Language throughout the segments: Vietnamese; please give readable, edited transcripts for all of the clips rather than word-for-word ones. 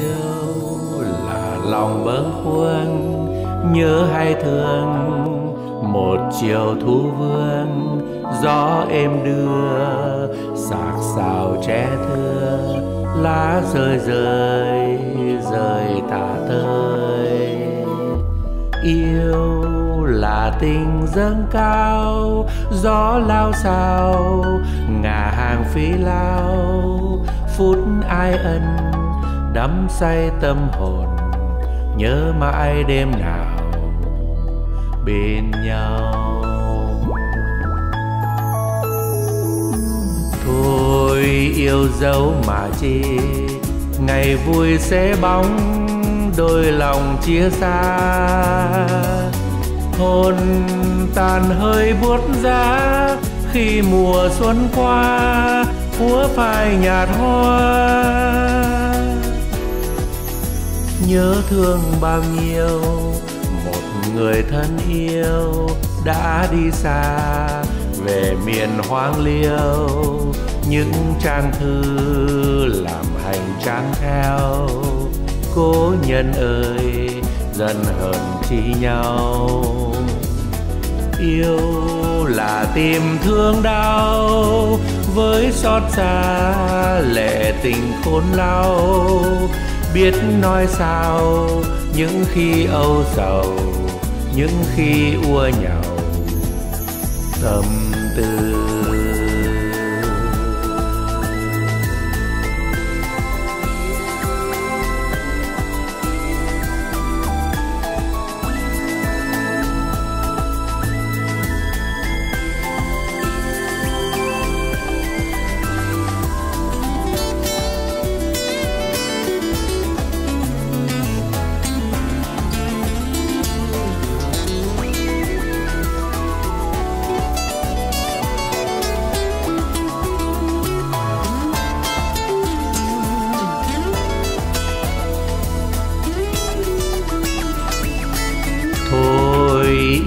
yêu là lòng bâng khuâng, nhớ hay thương một chiều thu vương. Gió êm đưa sạc xào tre thưa, lá rơi rơi rơi tả tơi. Yêu là tình dâng cao, gió lao xao ngả hàng phi lao. Phút ai ân đắm say tâm hồn, nhớ mãi đêm nào bên nhau. Thôi yêu dấu mà chi, ngày vui sẽ bóng đôi lòng chia xa. Hồn tàn hơi buốt giá khi mùa xuân qua, úa phai nhạt hoa. Nhớ thương bao nhiêu một người thân yêu đã đi xa về miền hoang liêu. Những trang thư làm hành trang theo, cố nhân ơi dần hờn chi nhau. Yêu là tìm thương đau với xót xa, lệ tình khôn lau. Biết nói sao những khi âu sầu, những khi ua nhầu tâm tư.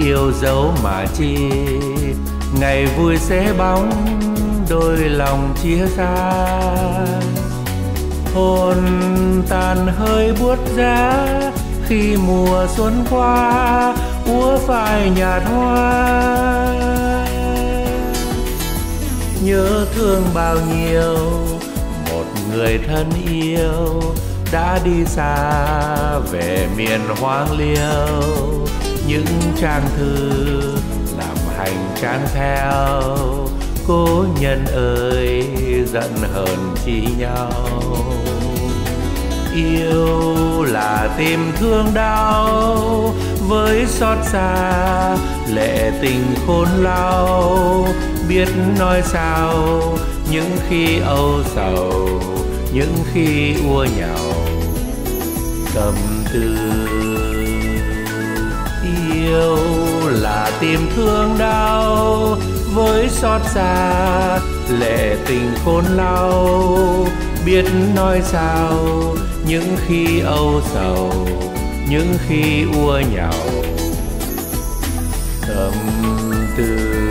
Yêu dấu mà chi, ngày vui sẽ bóng đôi lòng chia xa. Hồn tàn hơi buốt giá khi mùa xuân qua, úa phai nhạt hoa. Nhớ thương bao nhiêu một người thân yêu đã đi xa về miền hoang liêu. Những trang thư làm hành trang theo, cố nhân ơi giận hờn chi nhau. Yêu là tìm thương đau với xót xa, lệ tình khôn lau. Biết nói sao những khi âu sầu, những khi ua nhầu tâm tư. Yêu là tìm thương đau với xót xa, lệ tình khôn lau. Biết nói sao những khi âu sầu, những khi ua nhầu tâm tư.